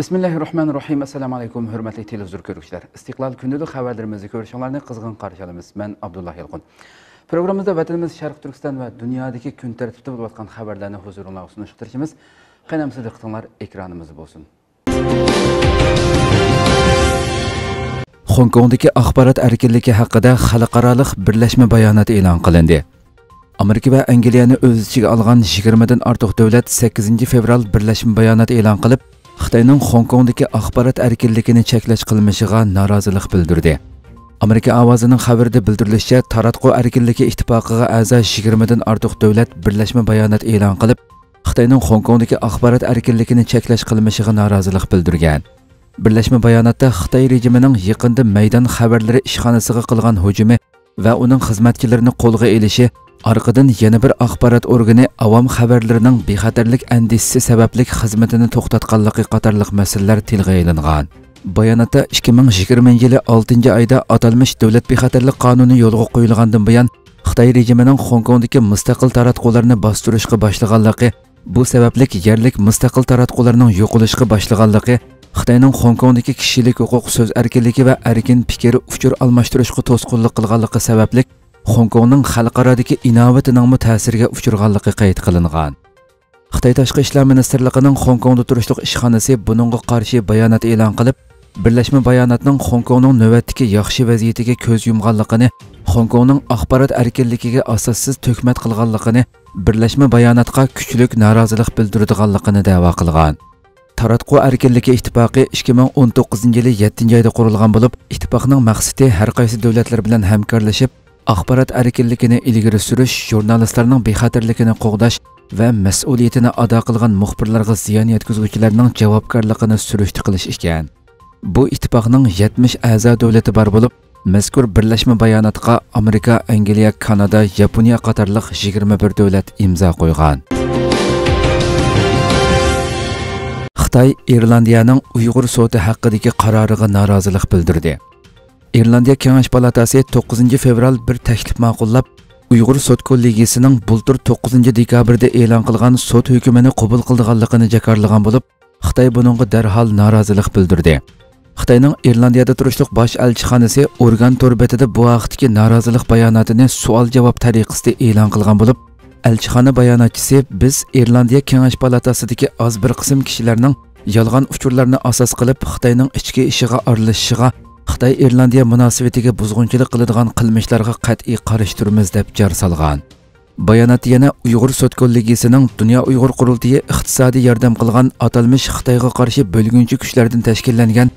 Bismillahirrahmanirrahim. Assalamu alaikum. Hürmetli televizyon görüşler. İstiklal günlük haberlerimizi görüşenlerine kızgın karşılamayız. Ben Abdullah Yılğun. Programımızda vatanımız Şark Türkistan ve dünyadaki gün tertibde bulunan haberlerini huzuruna sunuşturacağımız kaynamsızlıklar ekranımızı bulsun. Hong Kong'daki Axbarat Erkeerlik hakkında Xalaqaralıq Birleşme Bayanatı elan qilindi. Amerika ve Angeliya'nı öz içiga alğan 20'den artıq devlet 8 fevral Birleşme Bayanatı elan qilib, Xitayning Hong Kong'daki axborot erkinligini cheklash qilmishiga norozilik bildirdi. Amerika ovozining xabarida bildirilishicha, Taratko Erkeerlik Ittifaqiga a'zo 20dan ortiq davlat birlashma bayonot e'lon qilib, Xitayning Hong Kong'daki axborot erkinligini cheklash qilmishiga norozilik bildirgan. Birlashma bayonotda Xitoy rejimining yaqinda maydon xabarlari ishxonasiga qilgan hujumi va uning xizmatchilarini qo'lga olishi, arqadan yana bir axborot organi avam xabarlarining bexatarlik andisi sababli xizmatini to'xtatganligi qatorliq masalalar tilga olingan. Bayonotda 2020 yili 6-oyda atalmış davlat bexatarlik qonuni yo'lga qo'yilgandan buyon Xitoy rejimining Hong Kong'dagi mustaqil taratqularni bostirishga boshlaganligi, bu sababli yerlik mustaqil taratqularning yo'qolishga boshlaganligi, Xitoyning Hong Kong'dagi kishilik huquq so'z erkinligi va erkin fikr uchur almashtirishga to'sqinlik qilganligi sababli Hong Kong'ning xalqarodagi innovatining ta'siriga uchirganligi qayd qilingan. Xitoy Tashqi ishlar ministrligining Hong Kong'da turishliq ishxonasi buningga qarshi bayonot e'lon qilib, birlashma bayonotning Hong Kong'ning navbatdagi yaxshi vaziyatiga ko'z yumganligini, Hong Kong'ning axborot erkinligiga asossiz to'qmat qilganligini, birlashma bayonotga kuchlik norozilik bildirganligini da'vo qilgan. Taratko Erkeerlik İttifaqı 2019 yili 7-oyda qurilgan bo'lib, ittifoqning maqsadi har qaysi davlatlar bilan hamkorlashib axborot erkinligini ilgari surish, jurnalistlarning bexatarligini qo'g'dash va mas'uliyatini ado qilgan muxbirlarga ziyon yetkazuvchilarning javobgarligini surishti qilish ekan. Bu ittifoqning 70 a'zo davlati bor bo'lib, mazkur birlashma bayonotga Amerika, Angeliya, Kanada, Japonya qatorliq 21 davlat imzo qo'ygan. Xitoy İrlandiyaning Uyghur Soti haqidagi qaroriga norozilik bildirdi. İrlandia Kengash Palatası 9 fevral bir təklif ma'qullab, Uyğur Sot kollegiyasining bultur 9 dekabrda e'lon qilgan sot hukmini qabul qilganligini jakarlagan bo'lib, Xitoy buningga darhol norozilik bildirdi. Xitoyning İrlandiyada turishliq bosh elchixonasi organ to'rbetida bu vaqtdagi norozilik bayonotini suol-javob tariqasida e'lon qilgan bo'lib, elchixona bayonotchisi biz İrlandiya Kengash Palatasidagi az bir qism kishilarning yolg'on uchurlarni asos qilib Xitoyning ichki ishiga aralashishiga, Xitoy İrlandiya munosabatiga buzg'unchilik qiladigan qilmishlarga qat'iy qarish turimiz deb jar solgan. Bayonot yana Uyğur Sot kollegiyasining Dünya Uygur Kurultiyi iqtisodiy yordam qilgan atalmış Xitoyga qarshi bo'lgunchi kuchlardan tashkillangan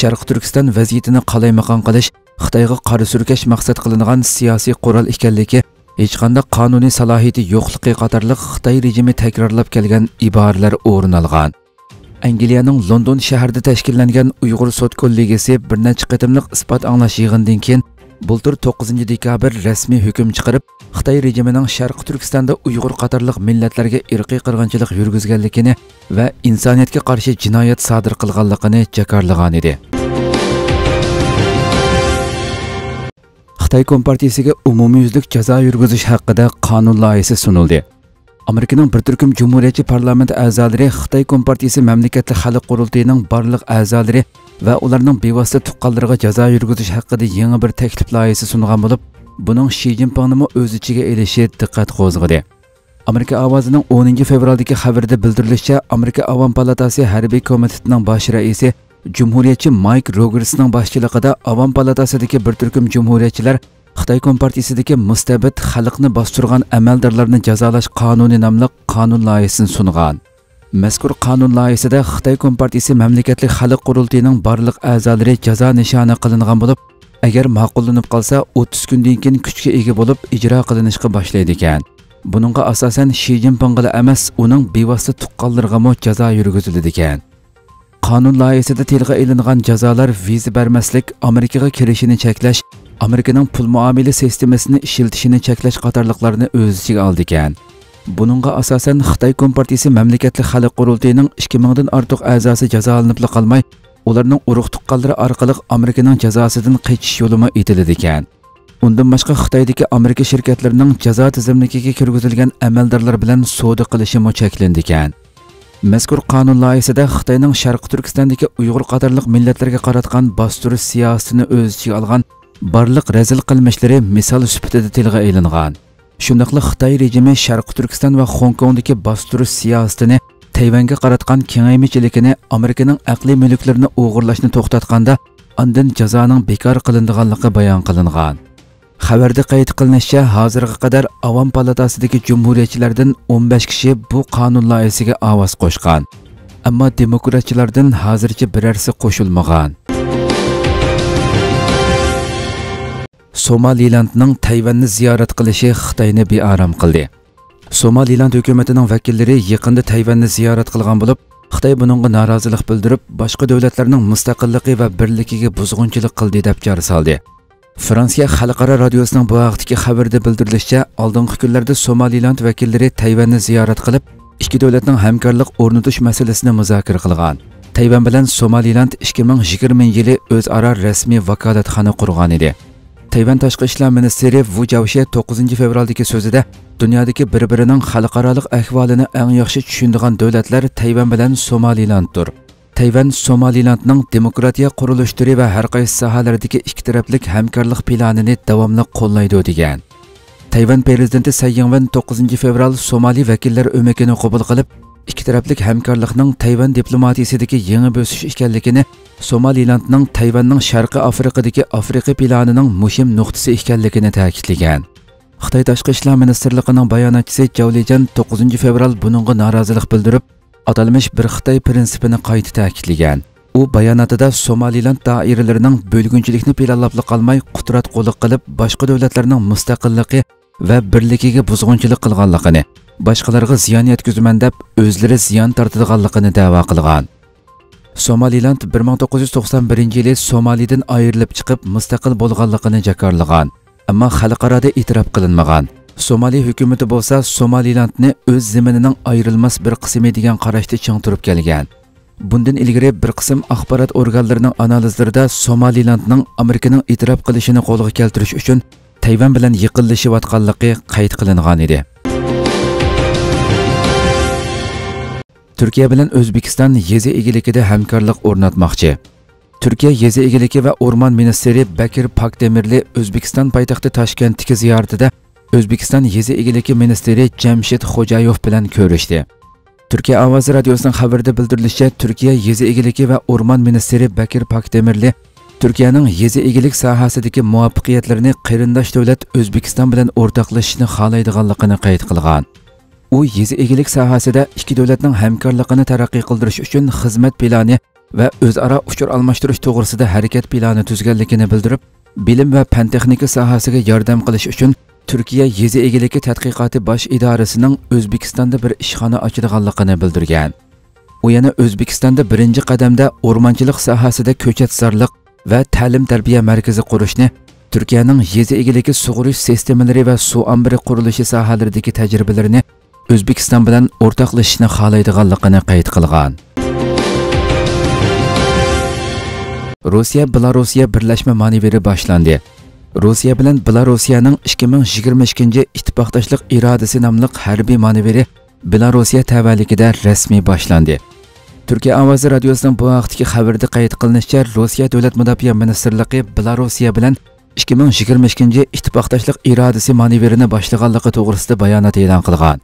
Şark Türkistan vaziyatini qalaymaqon qilish, Xitoyga qora surkash maqsad qilingan siyosiy qural ekanligi, hech qanday qonuniy salohiyati yo'qligi qatorliq Xitoy rejimi takrorlab kelgan iboralar o'rin olgan. Angeliyaning London shahrida tashkillangan Uyğur Sot kollegiyasi bir necha qatimliq isbot anglash yig'indan keyin bultur 9 dekabr rasmiy hukm chiqarib, Xitoy rejimining Sharq Turkistonda Uyğur qatorliq millatlarga irqiy qirg'inchilik yurgizganligini va insoniyatga qarshi jinoyat sodir qilganligini jakarlagan edi. Xitoy Kompartiyasiga umumiyuzlik jazo yurgizish haqida qonun loyihasi sunuldi. Amerikaning bir turkum Cumhuriyetçi parlamenti a'zolari Xitoy Kompartiyasi Mamlakatli Xalq Qurultiyining barliq a'zolari va ularning bevosita tuqqanlariga jazo yurgizish haqida yangi bir taklif loyihasi sungan bo'lib, buning Şi Jinpingni o'z ichiga elishi diqqat qo'zg'adi. Amerika ovozining 10 fevraldagi xabarida bildirilishicha, Amerika Avam palatasi harbiy komitetining bosh raisi Cumhuriyetçi Mike Rogersning boshchiligida Avam palatasidagi bir turkum Cumhuriyetçilar Xitoy Kompartiyasidagi mustabid xalqni bostirgan amaldorlarni jazolash qonuni nomli qonun loyihasini sungan. Mazkur qonun loyihasida Xitoy Kompartiyasi Mamlakatli Xalq Qurultiyining barliq a'zolari jazo nishoni qilingan bo'lib, agar ma'qullanib qolsa 30 kundan keyin kuchga ega bo'lib ijro qilinishga boshlaydi ekan. Buningga asosan Şi Jinpingga emas, uning bevosita tuqqanlariga jazo yurgiziladi ekan. Qonun loyihasida tilga olingan jazolar viza bermaslik, Amerikaga kirishini cheklash, Amerikaning pul muomala sistemasini ishlatishini cheklash qatorliqlarni o'z ichiga oldi ekan. Buningga asosan Xitoy Kompartiyasi Mamlakatli Xalq Qurultiyining 2000 dan ortiq a'zosi jazolanib qolmay, ularning urug'-tuqqanlari orqali Amerikaning jazosidan qaytish yo'lini etiladi ekan. Undan boshqa Xitoydagi Amerika shirkatlarining jazo tizimligiga kirgizilgan amaldorlar bilan savdo qilishi cheklandi ekan. Mezkur kanun layihasida Xitayning Şark Türkistandagi Uyghur Qatarlıq millatlarga qaratgan bastirish siyosatini o'z ichiga algan barliq razil qilmishlari misol sifatida tilga elingan. Shundaqla Xitay rejimi Şark Türkistan va Hong Kongdagi bastirish siyosatini Tayvanga qaratgan kengaymichilikini Amerikaning aqliy mulklarini o'g'irlashni to'xtatganda undan jazoning bekor qilinganligi bayon qilingan. Xabarda qayd qilinishicha, hozirga qadar Avam palatasidagi jumhuriyatchilardan 15 kishi bu qonun loyihasiga ovoz qo'shgan. Ammo demokratchilardan hozircha birarsi qo'shilmagan. Somalilandning Tayvanni ziyorat qilishi Xitoyni bearam qildi. Somaliland hukumatining vakillari yaqinda Tayvanni ziyorat qilgan bo'lib, Xitoy buningga norozilik bildirib, boshqa davlatlarning mustaqilligi va birligiga buzg'unchilik qildi deb jazor soldi. Fransiya Xalaqaralıq radiosunun bu vaqtdagi xabarda bildirilishicha, oldingi kunlarda Somaliland vakillari Tayvanni ziyorat qilib, ikki davlatning hamkorlik o'rnatish masalasini muzokara qilgan. Tayvan bilan Somaliland 2020 yili o'zaro rasmiy vakolatxona qurgan edi. Tayvan tashqi ishlar ministri Wu Jiawei 9 fevraldagi so'zida dunyodagi bir-birining xalqaroliq ahvolini eng yaxshi tushunadigan davlatlar Tayvan bilan Somalilanddir. Tayvan Somalilandning demokratiya qurilishlari va har qaysi sohalardagi ikki taraflik hamkorlik planini davomli qo'llaydi degan. Tayvan prezidenti Sayyanvan 9 fevral Somali vakillar o'mikini qabul qilib, ikki taraflik hamkorlikning Tayvan diplomatiyasidagi yangi bosqich ekanligini, Somalilandning Tayvanning Sharqiy Afrikadagi Afrika planining muhim nuqtasi ekanligini ta'kidlagan. Xitoy tashqi ishlar ministrligining bayonotchisi Javlijan 9 fevral buningga norozilik bildirib, atalmış bir Xitay prinsipini qayta ta'kidlagan. U bayonotida Somaliland doiralarining bölgünçilikni planlabli qalmay qudrat qo'li qilib, boshqa davlatlarning mustaqilligi va birligiga buzg'unchilik qilganligini, boshqalarga ziyon yetkazman deb o'zlari ziyon tortadiganligini da'vo qilgan. Somaliland 1991-yili Somalidan ayrilib chiqib, mustaqil bo'lganligini jakarlagan, ammo xalqaro e'tirof qilinmagan. Somali hükümeti bolsa Somalilandni öz zeminining ayrılmaz bir qismi degan qarashda chang turib kelgan. Bundan ilgari bir qism axbarat organlarining analizlarida Somalilandning Amerikaning e'tirof qilishini qo'lga keltirish uchun Tayvan bilan yaqinlashayotganligi qayd qilingan edi. Türkiye bilan Özbekistan yezi egilikida hamkorlik o'rnatmoqchi. Türkiye yezi egiligi va Orman ministri Bekir Pakdemirli O'zbekiston poytaxti Toshkentdagi ziyoratida Özbekistan Yezi Egiliki Ministeri Cemşit Xo'jayov bilan ko'rishdi. Türkiye Ovozi Radiosuning xabarida bildirilishicha, Türkiye Yezi Egiliki va Orman Ministeri Bekir Pakdemirli Türkiye'nin yezi egilik sohasidagi muvaffaqiyatlarini qarindosh davlat O'zbekiston bilan o'rtoqlashishni xohlaydiganligini qayd qilgan. U yezi egilik sohasida ikki davlatning hamkorligini taraqqiy qildirish uchun xizmat plani va o'zaro uchur almashtirish to'g'risida harakat plani tuzganligini bildirib, bilim va fan texnika sohasiga yordam qilish uchun Türkiye Yezi Egiliki Tadqiqoti Baş İdarasining O'zbekistonda bir ishxona ochadiganligini bildirgan. U yana O'zbekistonda birinchi qadamda o'rmonchilik sohasida ko'chatsarlik va ta'lim-tarbiya markazi qurishni, Türkiye'ning Yezi Egiliki sug'urish sistemalari va suv ombiri qurilishi sohalaridagi tajribalarini O'zbekiston bilan o'rtoqlashishni xohlaydiganligini qayd qilgan. Rusya Belarusya birlashma manevri boshlandi. Rusya bilan Belarusyaning 2022-yil ittifoqdoshlik irodasi nomli harbiy manevri Belarusya tavallikida rasmiy boshlandi. Türkiye Ovozi Radiosuning bu vaqtdagi xabarida qayd qilinishicha, Rusya Davlat Mudofaa Ministrligi Belarusya bilan 2022-yil ittifoqdoshlik irodasi manevrini boshlaganligi to'g'risida bayonot e'lon qilgan.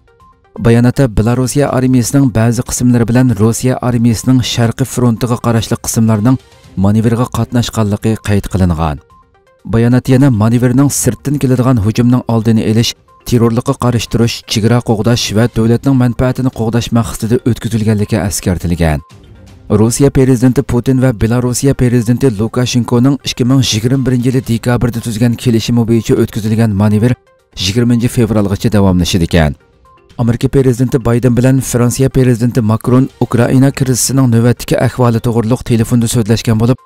Bayonotda Belarusya armiyasining ba'zi qismlari bilan Rusya armiyasining sharqiy frontiga qarashli qismlarining manevrga qatnashganligi qayd qilingan. Bayonot yana manevrning sirtdan keladigan hujumning oldini olish, terrorlikka qarshi turish, chegara qo'g'dash va davlatning manfaatini qo'g'dash maqsadida o'tkazilganligi eskartilgan. Rossiya prezidenti Putin va Belarusya prezidenti Lukashenkoning 2021-yil dekabrda tuzgan kelishimi bo'yicha o'tkazilgan manevr 20 fevralgacha davomlashadi ekan. Amerika prezidenti Biden bilan Fransiya prezidenti Macron Ukraina krizisining navbatdagi ahvoli to'g'riliq telefonda so'zlashgan bo'lib,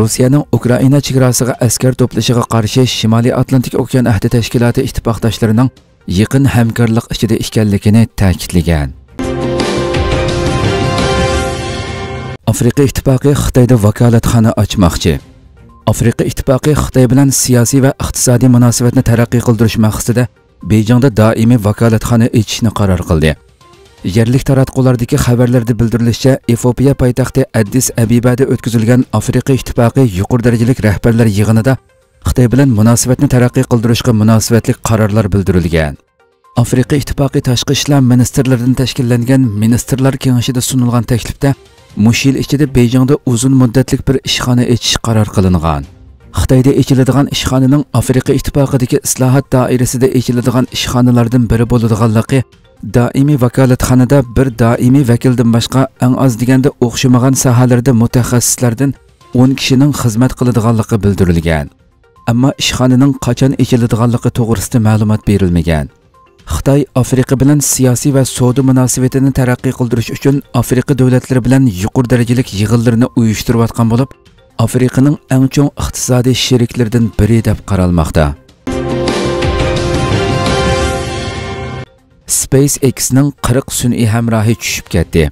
Rusiyaning Ukraina chegarasiga askar to'plashiga qarshi Shimoliy Atlantik okean ahdi tashkiloti ittifoqdoshlarining yaqin hamkorlik ichida ekanligini ta'kidlagan. Afrika İhtipaqı Xitoyda vakolatxona ochmoqchi. Afrika İhtipaqı Xitoy bilan siyosiy va iqtisodiy munosabatni taraqqiy qildirish maqsadida Beyjingda doimiy vakolatxona ochishni qaror qildi. Yerlik taratqulardagi xabarlarda bildirilishicha, Efiopiya poytaxti Addis Abebada o'tkazilgan Afrika İhtipaqı yuqori darajali rahbarlar yig'inida Xitoy bilan munosabatni taraqqiy qildirishga munosabatli qarorlar bildirilgan. Afrika İhtipaqı tashqi ishlar ministrlaridan tashkillangan Ministrlar Kengashida sunilgan taklifda mush yil ichida Beyjingda uzun muddatlik bir ishxona ochish qaror qilingan. Xitoyda echiladigan ishxonaning Afrika İhtipaqidagi islohot doirasida echiladigan ishxonalardan biri bo'ladiganligi Daimi vakalatxonada bir daimi vakildan boshqa eng az deganda o'xshamagan sohalarda mutaxassislardan 10 kishining xizmat qiladiganligi bildirilgan. Ammo ishxonaning qachon ochiladiganligi to'g'risida ma'lumot berilmagan. Xitoy Afrika bilan siyosiy va savdo munosabatini taraqqiy qildirish uchun Afrika davlatlari bilan yuqori darajali yig'inlarni uyushtirayotgan bo'lib, Afrikaning eng chong iqtisodiy sheriklaridan biri deb qaralmoqda. SpaceX'ning 40 sun'iy hamrohi tushib ketdi.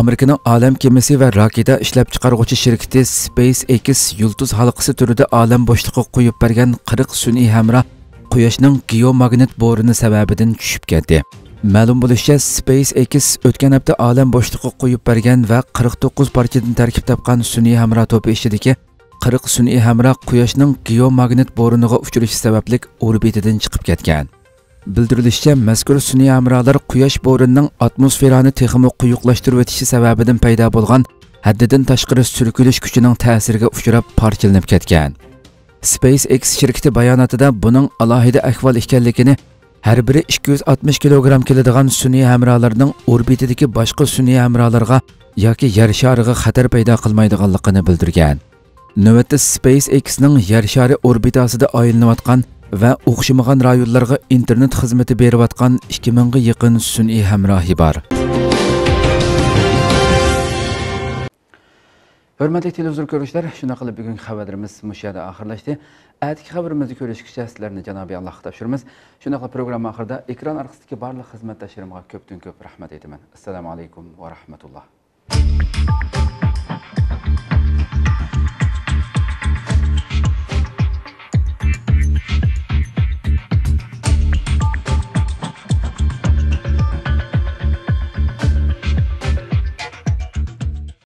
Amerikaning olam kemasi va raketa ishlab chiqaruvchi shirkati SpaceX yulduz halqasi turida olam bo'shliqqa qo'yib bergan 40 sun'iy hamroh Quyoshning geomagnit bo'rini sababidan tushib ketdi. Ma'lum bo'lishicha, SpaceX o'tgan hafta olam bo'shliqqa qo'yib bergan va 49 parchadan tarkib topgan sun'iy hamroh to'pi ichidagi 40 sun'iy hamroh Quyoshning geomagnit bo'riniga uchrilishi sababli orbitadan chiqib ketgan. Bildirilishicha, mazkur sun'iy hamrohlar Quyosh bo'rinining atmosferani texmo quyuqlashtirib o'tishi sababidan paydo bo'lgan haddidan tashqari surkilish kuchining ta'siriga uchrab parchalanib ketgan. SpaceX shirkati bayonotida buning alohida ahvol ekanligini, har biri 260 kilogramm keladigan sun'iy hamrohlarning orbitadagi boshqa sun'iy hamrohlarga yoki yer shariga xatar paydo qilmaydiganligini bildirgan. Navbatda SpaceX'ning yer shari orbitasida aylanayotgan va o'xshamagan rayonlarga internet xizmati berayotgan 2000 ga yaqin sun'iy hamrohi bor. Hörmətli televizor görüşlər, şuna qılıb bugünkü xəbərimiz müşahidə axırlaşdı. Ətik xəbərimizi görüşkücə sizlərni Cənabi Allah xatırışırmız. Şuna qılıb proqramı axırda ekran arxısındakı barlıq xizmətdaşlarımıza köpdən köp rəhmət edəmən. Assalamu alaykum və rahmetullah.